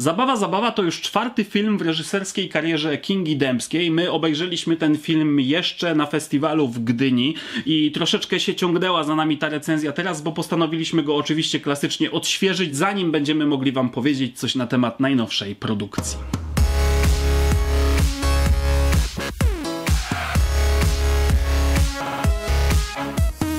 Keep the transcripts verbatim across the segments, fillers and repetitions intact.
Zabawa zabawa to już czwarty film w reżyserskiej karierze Kingi Dębskiej. My obejrzeliśmy ten film jeszcze na festiwalu w Gdyni i troszeczkę się ciągnęła za nami ta recenzja teraz, bo postanowiliśmy go oczywiście klasycznie odświeżyć, zanim będziemy mogli wam powiedzieć coś na temat najnowszej produkcji.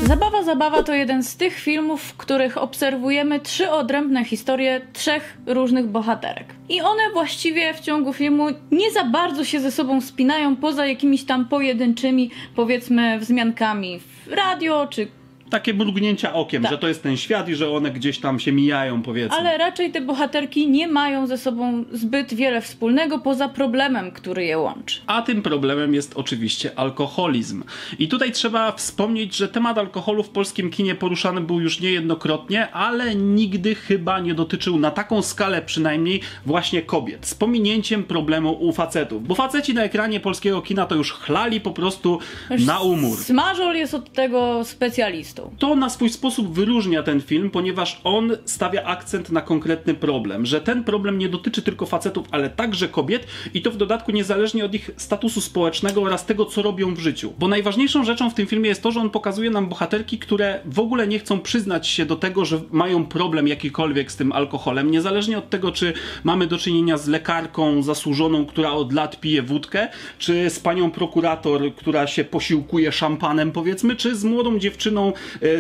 Zabawa zabawa to jeden z tych filmów, w których obserwujemy trzy odrębne historie trzech różnych bohaterek. I one właściwie w ciągu filmu nie za bardzo się ze sobą spinają, poza jakimiś tam pojedynczymi, powiedzmy, wzmiankami w radio czy... Takie mrugnięcia okiem, tak, że to jest ten świat i że one gdzieś tam się mijają, powiedzmy. Ale raczej te bohaterki nie mają ze sobą zbyt wiele wspólnego poza problemem, który je łączy. A tym problemem jest oczywiście alkoholizm. I tutaj trzeba wspomnieć, że temat alkoholu w polskim kinie poruszany był już niejednokrotnie, ale nigdy chyba nie dotyczył na taką skalę przynajmniej właśnie kobiet. Z pominięciem problemu u facetów. Bo faceci na ekranie polskiego kina to już chlali po prostu już na umór. Smażol jest od tego specjalistą. To na swój sposób wyróżnia ten film, ponieważ on stawia akcent na konkretny problem, że ten problem nie dotyczy tylko facetów, ale także kobiet i to w dodatku niezależnie od ich statusu społecznego oraz tego, co robią w życiu. Bo najważniejszą rzeczą w tym filmie jest to, że on pokazuje nam bohaterki, które w ogóle nie chcą przyznać się do tego, że mają problem jakikolwiek z tym alkoholem, niezależnie od tego, czy mamy do czynienia z lekarką zasłużoną, która od lat pije wódkę, czy z panią prokurator, która się posiłkuje szampanem, powiedzmy, czy z młodą dziewczyną,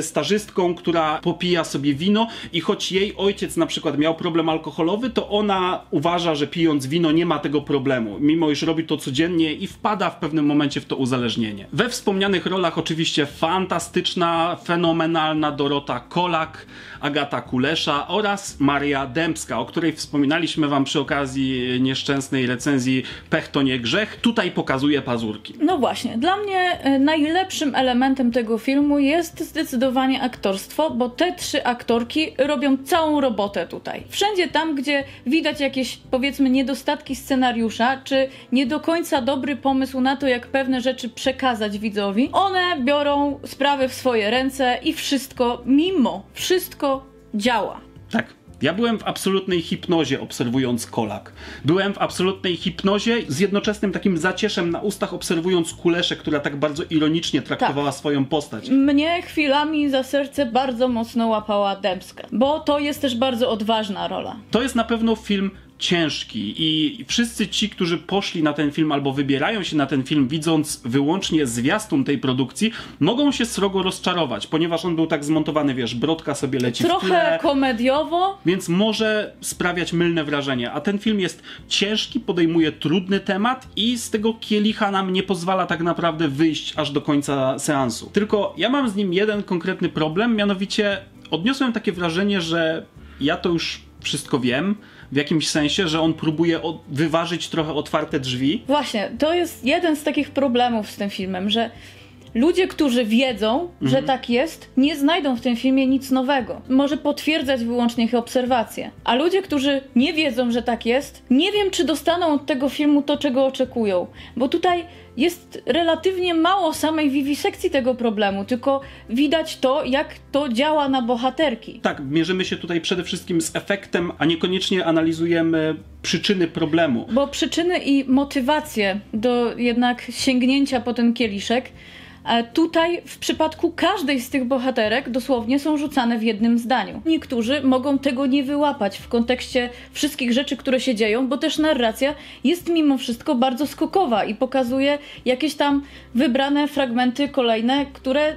stażystką, która popija sobie wino i choć jej ojciec na przykład miał problem alkoholowy, to ona uważa, że pijąc wino nie ma tego problemu, mimo iż robi to codziennie i wpada w pewnym momencie w to uzależnienie. We wspomnianych rolach oczywiście fantastyczna, fenomenalna Dorota Kolak, Agata Kulesza oraz Maria Dębska, o której wspominaliśmy wam przy okazji nieszczęsnej recenzji Pech to nie grzech. Tutaj pokazuje pazurki. No właśnie, dla mnie najlepszym elementem tego filmu jest zdecydowanie aktorstwo, bo te trzy aktorki robią całą robotę tutaj. Wszędzie tam, gdzie widać jakieś, powiedzmy, niedostatki scenariusza, czy nie do końca dobry pomysł na to, jak pewne rzeczy przekazać widzowi, one biorą sprawy w swoje ręce i wszystko, mimo wszystko działa. Tak. Ja byłem w absolutnej hipnozie obserwując Kolak. Byłem w absolutnej hipnozie z jednoczesnym takim zacieszem na ustach obserwując Kuleszę, która tak bardzo ironicznie traktowała tak. swoją postać. Mnie chwilami za serce bardzo mocno łapała Dębska, bo to jest też bardzo odważna rola. To jest na pewno film ciężki i wszyscy ci, którzy poszli na ten film albo wybierają się na ten film widząc wyłącznie zwiastun tej produkcji, mogą się srogo rozczarować, ponieważ on był tak zmontowany, wiesz, Brodka sobie leci trochę w tle, komediowo, więc może sprawiać mylne wrażenie, a ten film jest ciężki, podejmuje trudny temat i z tego kielicha nam nie pozwala tak naprawdę wyjść aż do końca seansu. Tylko ja mam z nim jeden konkretny problem, mianowicie odniosłem takie wrażenie, że ja to już wszystko wiem, w jakimś sensie, że on próbuje wyważyć trochę otwarte drzwi. Właśnie, to jest jeden z takich problemów z tym filmem, że ludzie, którzy wiedzą, mhm. że tak jest, nie znajdą w tym filmie nic nowego. Może potwierdzać wyłącznie ich obserwacje. A ludzie, którzy nie wiedzą, że tak jest, nie wiem, czy dostaną od tego filmu to, czego oczekują. Bo tutaj jest relatywnie mało samej wiwisekcji tego problemu, tylko widać to, jak to działa na bohaterki. Tak, mierzymy się tutaj przede wszystkim z efektem, a niekoniecznie analizujemy przyczyny problemu. Bo przyczyny i motywacje do jednak sięgnięcia po ten kieliszek tutaj w przypadku każdej z tych bohaterek dosłownie są rzucane w jednym zdaniu. Niektórzy mogą tego nie wyłapać w kontekście wszystkich rzeczy, które się dzieją, bo też narracja jest mimo wszystko bardzo skokowa i pokazuje jakieś tam wybrane fragmenty kolejne, które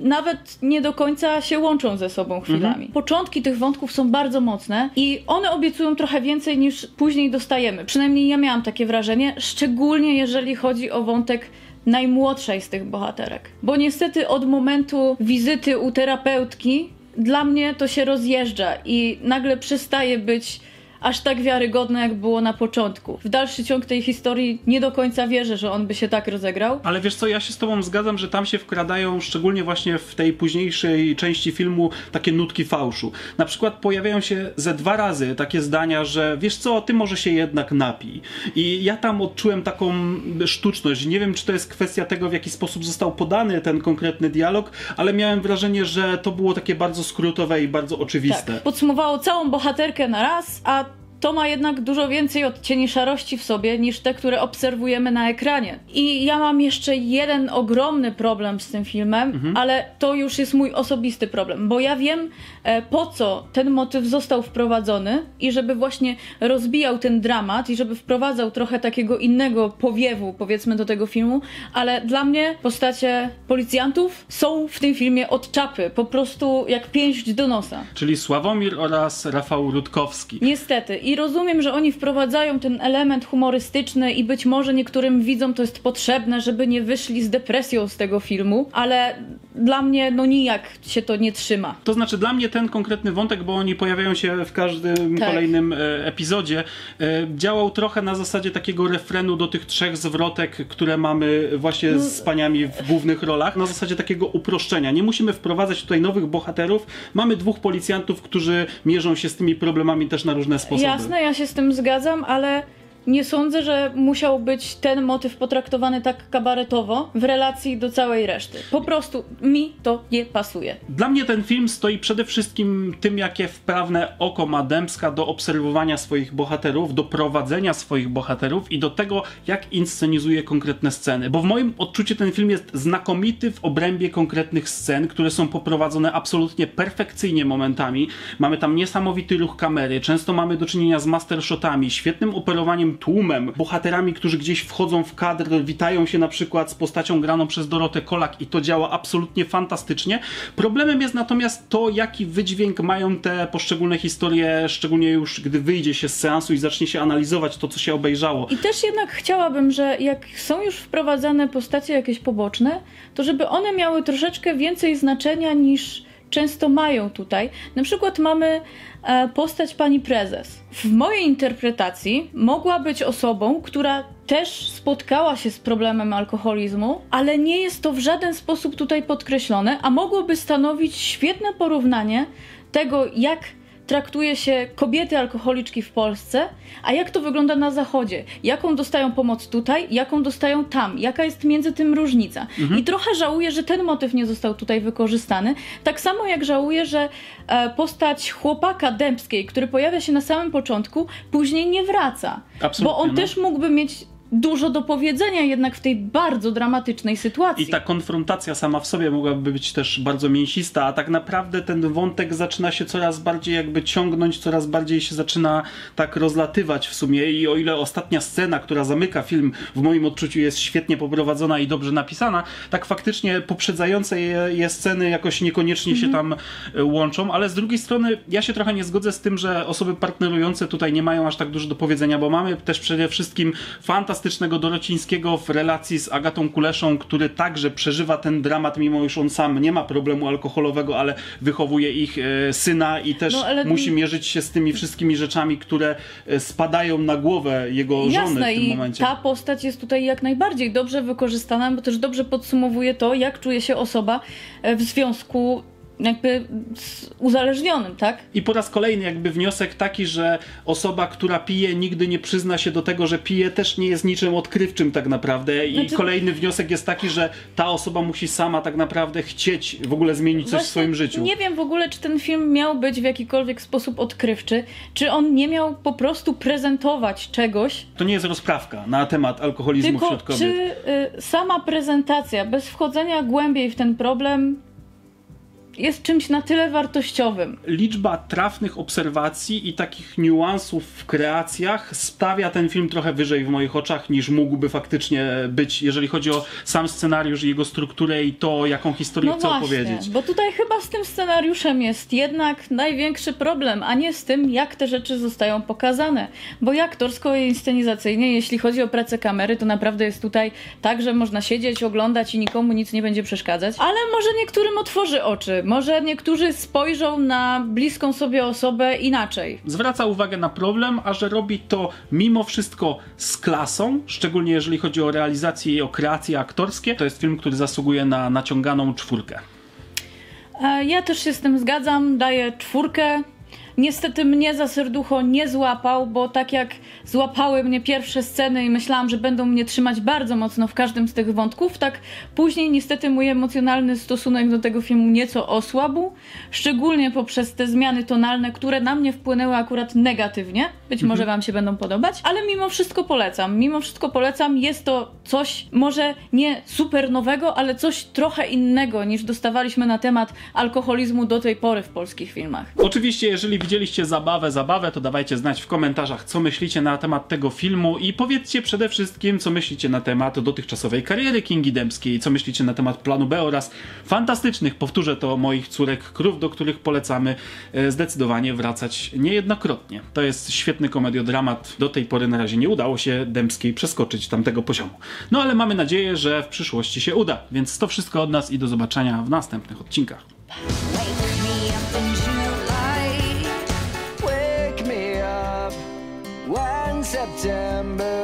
nawet nie do końca się łączą ze sobą chwilami. Mhm. Początki tych wątków są bardzo mocne i one obiecują trochę więcej niż później dostajemy. Przynajmniej ja miałam takie wrażenie, szczególnie jeżeli chodzi o wątek najmłodszej z tych bohaterek. Bo niestety od momentu wizyty u terapeutki dla mnie to się rozjeżdża i nagle przestaje być aż tak wiarygodne, jak było na początku. W dalszy ciąg tej historii nie do końca wierzę, że on by się tak rozegrał. Ale wiesz co, ja się z tobą zgadzam, że tam się wkradają, szczególnie właśnie w tej późniejszej części filmu, takie nutki fałszu. Na przykład pojawiają się ze dwa razy takie zdania, że wiesz co, ty może się jednak napij. I ja tam odczułem taką sztuczność. Nie wiem, czy to jest kwestia tego, w jaki sposób został podany ten konkretny dialog, ale miałem wrażenie, że to było takie bardzo skrótowe i bardzo oczywiste. Tak. Podsumowało całą bohaterkę na raz, a to ma jednak dużo więcej odcieni szarości w sobie niż te, które obserwujemy na ekranie. I ja mam jeszcze jeden ogromny problem z tym filmem, mhm. ale to już jest mój osobisty problem, bo ja wiem, po co ten motyw został wprowadzony i żeby właśnie rozbijał ten dramat i żeby wprowadzał trochę takiego innego powiewu, powiedzmy, do tego filmu, ale dla mnie postacie policjantów są w tym filmie od czapy, po prostu jak pięść do nosa. Czyli Sławomir oraz Rafał Rutkowski. Niestety. I rozumiem, że oni wprowadzają ten element humorystyczny i być może niektórym widzom to jest potrzebne, żeby nie wyszli z depresją z tego filmu, ale dla mnie no nijak się to nie trzyma. To znaczy dla mnie ten konkretny wątek, bo oni pojawiają się w każdym tak. kolejnym epizodzie, działał trochę na zasadzie takiego refrenu do tych trzech zwrotek, które mamy właśnie no. z paniami w głównych rolach, na zasadzie takiego uproszczenia. Nie musimy wprowadzać tutaj nowych bohaterów, mamy dwóch policjantów, którzy mierzą się z tymi problemami też na różne sposoby. Jasne, ja się z tym zgadzam, ale nie sądzę, że musiał być ten motyw potraktowany tak kabaretowo w relacji do całej reszty. Po prostu mi to nie pasuje. Dla mnie ten film stoi przede wszystkim tym, jakie wprawne oko ma Dębska do obserwowania swoich bohaterów, do prowadzenia swoich bohaterów i do tego, jak inscenizuje konkretne sceny. Bo w moim odczuciu ten film jest znakomity w obrębie konkretnych scen, które są poprowadzone absolutnie perfekcyjnie momentami. Mamy tam niesamowity ruch kamery, często mamy do czynienia z mastershotami, świetnym operowaniem tłumem, bohaterami, którzy gdzieś wchodzą w kadr, witają się na przykład z postacią graną przez Dorotę Kolak i to działa absolutnie fantastycznie. Problemem jest natomiast to, jaki wydźwięk mają te poszczególne historie, szczególnie już gdy wyjdzie się z seansu i zacznie się analizować to, co się obejrzało. I też jednak chciałabym, że jak są już wprowadzane postacie jakieś poboczne, to żeby one miały troszeczkę więcej znaczenia niż często mają tutaj. Na przykład mamy e, postać pani prezes. W mojej interpretacji mogła być osobą, która też spotkała się z problemem alkoholizmu, ale nie jest to w żaden sposób tutaj podkreślone, a mogłoby stanowić świetne porównanie tego, jak traktuje się kobiety alkoholiczki w Polsce, a jak to wygląda na Zachodzie. Jaką dostają pomoc tutaj, jaką dostają tam, jaka jest między tym różnica. Mhm. I trochę żałuję, że ten motyw nie został tutaj wykorzystany. Tak samo jak żałuję, że e, postać chłopaka Dębskiej, który pojawia się na samym początku, później nie wraca. Absolutnie, bo on no. też mógłby mieć dużo do powiedzenia jednak w tej bardzo dramatycznej sytuacji. I ta konfrontacja sama w sobie mogłaby być też bardzo mięsista, a tak naprawdę ten wątek zaczyna się coraz bardziej jakby ciągnąć, coraz bardziej się zaczyna tak rozlatywać w sumie i o ile ostatnia scena, która zamyka film, w moim odczuciu jest świetnie poprowadzona i dobrze napisana, tak faktycznie poprzedzające je, je sceny jakoś niekoniecznie mhm. się tam łączą, ale z drugiej strony ja się trochę nie zgodzę z tym, że osoby partnerujące tutaj nie mają aż tak dużo do powiedzenia, bo mamy też przede wszystkim fantastyczne fantastycznego Dorocińskiego w relacji z Agatą Kuleszą, który także przeżywa ten dramat, mimo iż on sam nie ma problemu alkoholowego, ale wychowuje ich e, syna i też no, ale musi mierzyć się z tymi wszystkimi rzeczami, które spadają na głowę jego Jasne, żony w tym momencie. Jasne, i ta postać jest tutaj jak najbardziej dobrze wykorzystana, bo też dobrze podsumowuje to, jak czuje się osoba w związku jakby uzależnionym, tak? I po raz kolejny jakby wniosek taki, że osoba, która pije, nigdy nie przyzna się do tego, że pije, też nie jest niczym odkrywczym tak naprawdę. I znaczy... kolejny wniosek jest taki, że ta osoba musi sama tak naprawdę chcieć w ogóle zmienić coś Właśnie w swoim życiu. Nie wiem w ogóle, czy ten film miał być w jakikolwiek sposób odkrywczy, czy on nie miał po prostu prezentować czegoś. To nie jest rozprawka na temat alkoholizmu Tylko wśród kobiet. Czy y, sama prezentacja, bez wchodzenia głębiej w ten problem, jest czymś na tyle wartościowym. Liczba trafnych obserwacji i takich niuansów w kreacjach stawia ten film trochę wyżej w moich oczach, niż mógłby faktycznie być, jeżeli chodzi o sam scenariusz i jego strukturę i to, jaką historię no chcę właśnie, opowiedzieć. Bo tutaj chyba z tym scenariuszem jest jednak największy problem, a nie z tym, jak te rzeczy zostają pokazane. Bo i aktorsko, i inscenizacyjnie, jeśli chodzi o pracę kamery, to naprawdę jest tutaj tak, że można siedzieć, oglądać i nikomu nic nie będzie przeszkadzać. Ale może niektórym otworzy oczy. Może niektórzy spojrzą na bliską sobie osobę inaczej. Zwraca uwagę na problem, a że robi to mimo wszystko z klasą, szczególnie jeżeli chodzi o realizację i o kreacje aktorskie. To jest film, który zasługuje na naciąganą czwórkę. Ja też się z tym zgadzam, daję czwórkę. Niestety mnie za serducho nie złapał, bo tak jak złapały mnie pierwsze sceny i myślałam, że będą mnie trzymać bardzo mocno w każdym z tych wątków, tak później niestety mój emocjonalny stosunek do tego filmu nieco osłabł, szczególnie poprzez te zmiany tonalne, które na mnie wpłynęły akurat negatywnie. Być może wam się będą podobać, ale mimo wszystko polecam. Mimo wszystko polecam. Jest to coś może nie super nowego, ale coś trochę innego niż dostawaliśmy na temat alkoholizmu do tej pory w polskich filmach. Oczywiście, jeżeli widzieliście Zabawę, Zabawę, to dawajcie znać w komentarzach, co myślicie na temat tego filmu i powiedzcie przede wszystkim, co myślicie na temat dotychczasowej kariery Kingi Dębskiej, co myślicie na temat planu B oraz fantastycznych, powtórzę to, Moich córek krów, do których polecamy zdecydowanie wracać niejednokrotnie. To jest świetny komediodramat. Do tej pory na razie nie udało się Dębskiej przeskoczyć tamtego poziomu. No ale mamy nadzieję, że w przyszłości się uda. Więc to wszystko od nas i do zobaczenia w następnych odcinkach. September